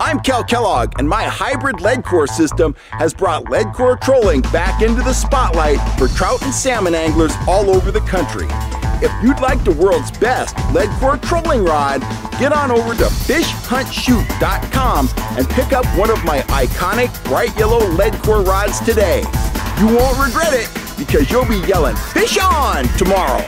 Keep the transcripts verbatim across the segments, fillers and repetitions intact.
I'm Cal Kellogg, and my hybrid lead core system has brought lead core trolling back into the spotlight for trout and salmon anglers all over the country. If you'd like the world's best lead core trolling rod, get on over to fish hunt shoot dot com and pick up one of my iconic bright yellow lead core rods today. You won't regret it, because you'll be yelling, "Fish on!" tomorrow.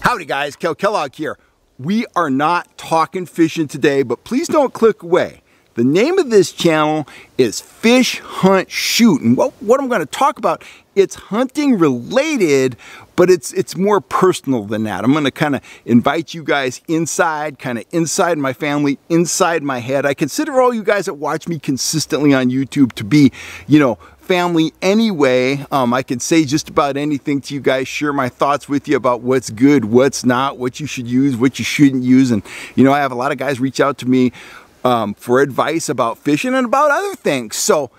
Howdy guys, Kel Kellogg here. We are not talking fishing today, but please don't click away. The name of this channel is Fish Hunt Shoot, and what, what I'm gonna talk about, it's hunting related, but it's, it's more personal than that. I'm gonna kinda invite you guys inside, kinda inside my family, inside my head. I consider all you guys that watch me consistently on YouTube to be, you know, family anyway. um, I can say just about anything to you guys, share my thoughts with you about what's good, what's not, what you should use, what you shouldn't use. And you know, I have a lot of guys reach out to me um, for advice about fishing and about other things. So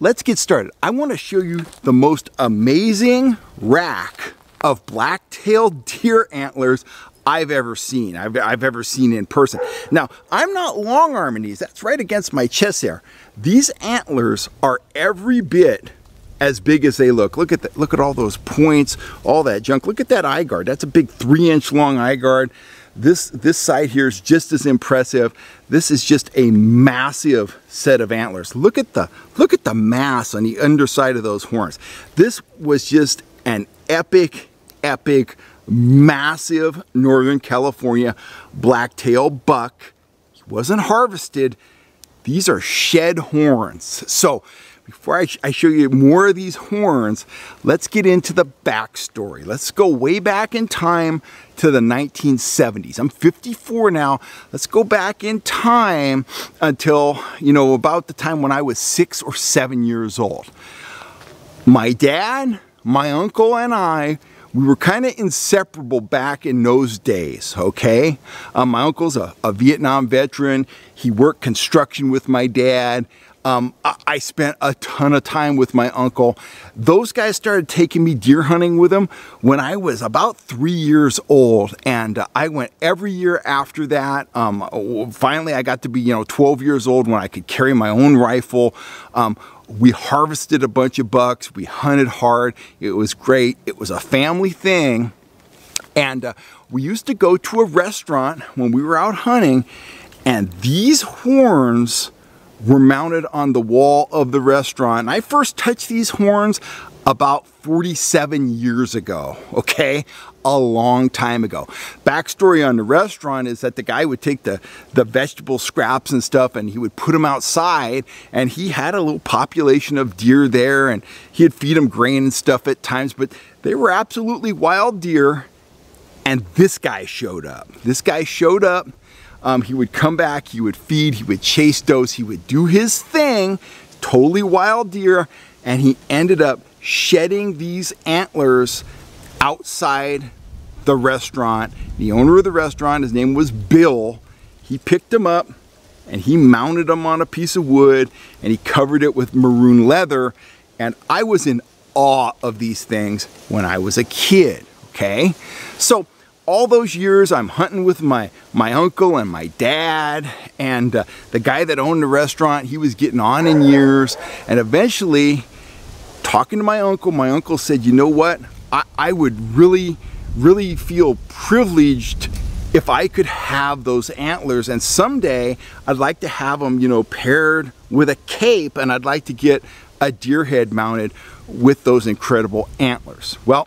let's get started. I want to show you the most amazing rack of black-tailed deer antlers I've ever seen, I've, I've ever seen in person. Now, I'm not long-arming these, that's right against my chest there. These antlers are every bit as big as they look. Look at that, look at all those points, all that junk. Look at that eye guard, that's a big three inch long eye guard. This, this side here is just as impressive. This is just a massive set of antlers. Look at the, look at the mass on the underside of those horns. This was just an epic, epic, massive Northern California blacktail buck. He wasn't harvested. These are shed horns. So before I, sh I show you more of these horns, let's get into the backstory. Let's go way back in time to the nineteen seventies. I'm fifty-four now. Let's go back in time until, you know, about the time when I was six or seven years old. My dad, my uncle, and I, we were kind of inseparable back in those days, okay? Um, my uncle's a, a Vietnam veteran. He worked construction with my dad. Um, I, I spent a ton of time with my uncle. Those guys started taking me deer hunting with them when I was about three years old. And uh, I went every year after that. Um, finally, I got to be, you know, twelve years old when I could carry my own rifle. Um, We harvested a bunch of bucks, we hunted hard, it was great, it was a family thing. And uh, we used to go to a restaurant when we were out hunting, and these horns were mounted on the wall of the restaurant. And I first touched these horns about forty-seven years ago, okay? A long time ago. Backstory on the restaurant is that the guy would take the, the vegetable scraps and stuff, and he would put them outside, and he had a little population of deer there, and he'd feed them grain and stuff at times, but they were absolutely wild deer. And this guy showed up. This guy showed up. Um, he would come back, he would feed, he would chase does, he would do his thing, totally wild deer, and he ended up shedding these antlers outside the restaurant. The owner of the restaurant, his name was Bill, he picked them up and he mounted them on a piece of wood and he covered it with maroon leather. And I was in awe of these things when I was a kid, okay? So all those years I'm hunting with my, my uncle and my dad, and uh, the guy that owned the restaurant, he was getting on in years, and eventually, talking to my uncle, my uncle said, you know what? I, I would really, really feel privileged if I could have those antlers. And someday I'd like to have them, you know, paired with a cape, and I'd like to get a deer head mounted with those incredible antlers. Well,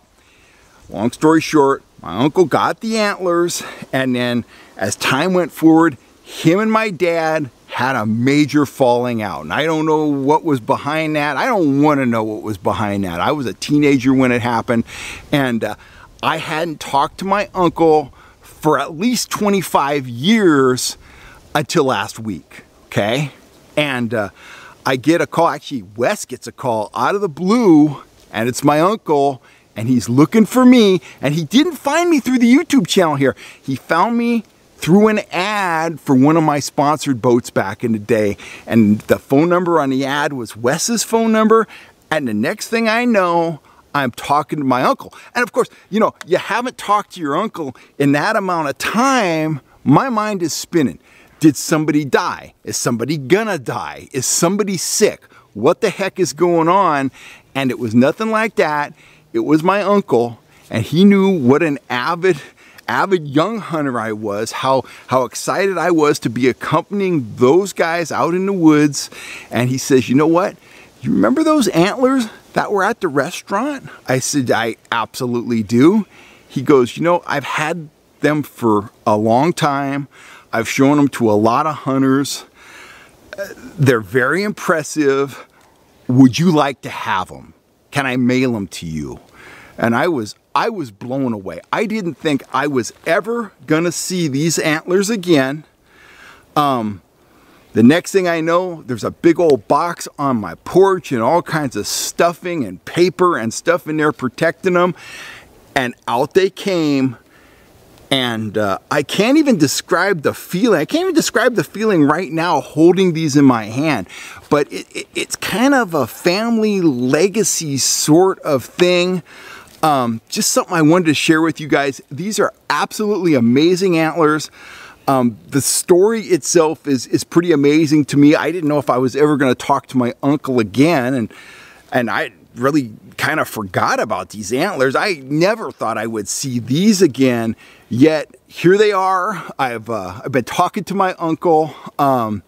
long story short, my uncle got the antlers, and then as time went forward, him and my dad had a major falling out, and I don't know what was behind that. I don't want to know what was behind that. I was a teenager when it happened, and uh, I hadn't talked to my uncle for at least twenty-five years until last week, okay? And uh, I get a call, actually Wes gets a call out of the blue, and it's my uncle, and he's looking for me, and he didn't find me through the YouTube channel here. He found me through an ad for one of my sponsored boats back in the day. And the phone number on the ad was Wes's phone number. And the next thing I know, I'm talking to my uncle. And of course, you know, you haven't talked to your uncle in that amount of time, my mind is spinning. Did somebody die? Is somebody gonna die? Is somebody sick? What the heck is going on? And it was nothing like that. It was my uncle, and he knew what an avid, avid young hunter I was, how, how excited I was to be accompanying those guys out in the woods. And he says, you know what? You remember those antlers that were at the restaurant? I said, I absolutely do. He goes, you know, I've had them for a long time. I've shown them to a lot of hunters. They're very impressive. Would you like to have them? Can I mail them to you? And I was, I was blown away. I didn't think I was ever gonna see these antlers again. Um, the next thing I know, there's a big old box on my porch and all kinds of stuffing and paper and stuff in there protecting them. And out they came. And uh, I can't even describe the feeling. I can't even describe the feeling right now holding these in my hand. But it, it, it's kind of a family legacy sort of thing. Um, just something I wanted to share with you guys. These are absolutely amazing antlers. Um, the story itself is, is pretty amazing to me. I didn't know if I was ever going to talk to my uncle again. And, and I really kind of forgot about these antlers. I never thought I would see these again, yet here they are. I've, uh, I've been talking to my uncle. Um,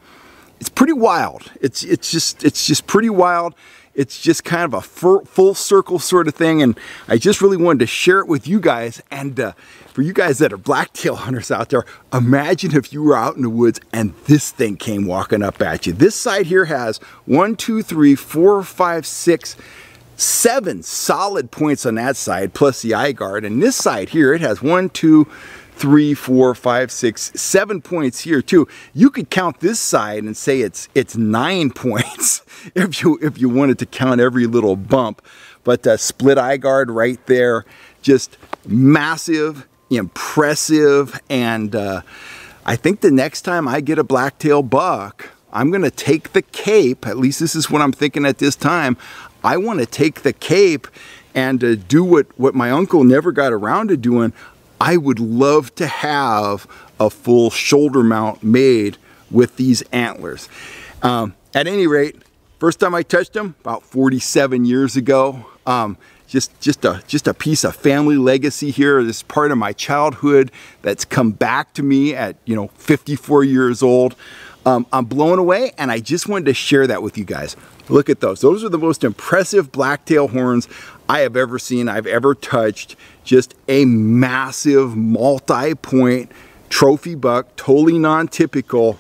it's pretty wild. It's, it's just, it's just pretty wild. It's just kind of a full circle sort of thing. And I just really wanted to share it with you guys. And uh, for you guys that are blacktail hunters out there, imagine if you were out in the woods and this thing came walking up at you. This side here has one, two, three, four, five, six, seven solid points on that side, plus the eye guard. And this side here, it has one, two, three, four, five, six, seven points here too. You could count this side and say it's it's nine points if you if you wanted to count every little bump. But uh, split eye guard right there, just massive, impressive. And uh, I think the next time I get a blacktail buck, I'm gonna take the cape. At least this is what I'm thinking at this time. I want to take the cape and uh, do what, what my uncle never got around to doing. I would love to have a full shoulder mount made with these antlers. Um, at any rate, first time I touched them, about forty-seven years ago. Um, just, just, a, just a piece of family legacy here. This part of my childhood that's come back to me at, you know, fifty-four years old. Um, I'm blown away, and I just wanted to share that with you guys. Look at those. Those are the most impressive blacktail horns I have ever seen, I've ever touched. Just a massive multi-point trophy buck, totally non-typical.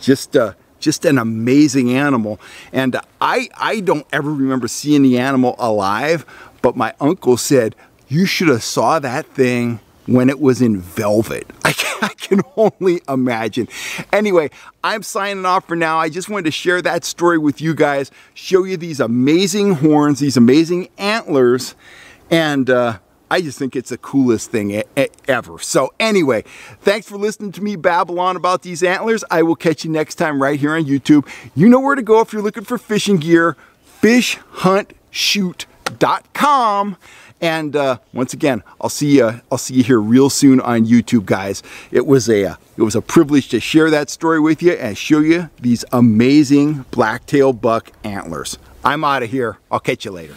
Just, uh, just an amazing animal. And I, I don't ever remember seeing the animal alive, but my uncle said, you should have saw that thing when it was in velvet. I can only imagine. Anyway, I'm signing off for now. I just wanted to share that story with you guys, show you these amazing horns, these amazing antlers, and uh, I just think it's the coolest thing ever. So anyway, thanks for listening to me babble on about these antlers. I will catch you next time right here on YouTube. You know where to go if you're looking for fishing gear, fish hunt shoot dot com. And uh, once again, I'll see you. I'll see you here real soon on YouTube, guys. It was a uh, it was a privilege to share that story with you and show you these amazing blacktail buck antlers. I'm out of here. I'll catch you later.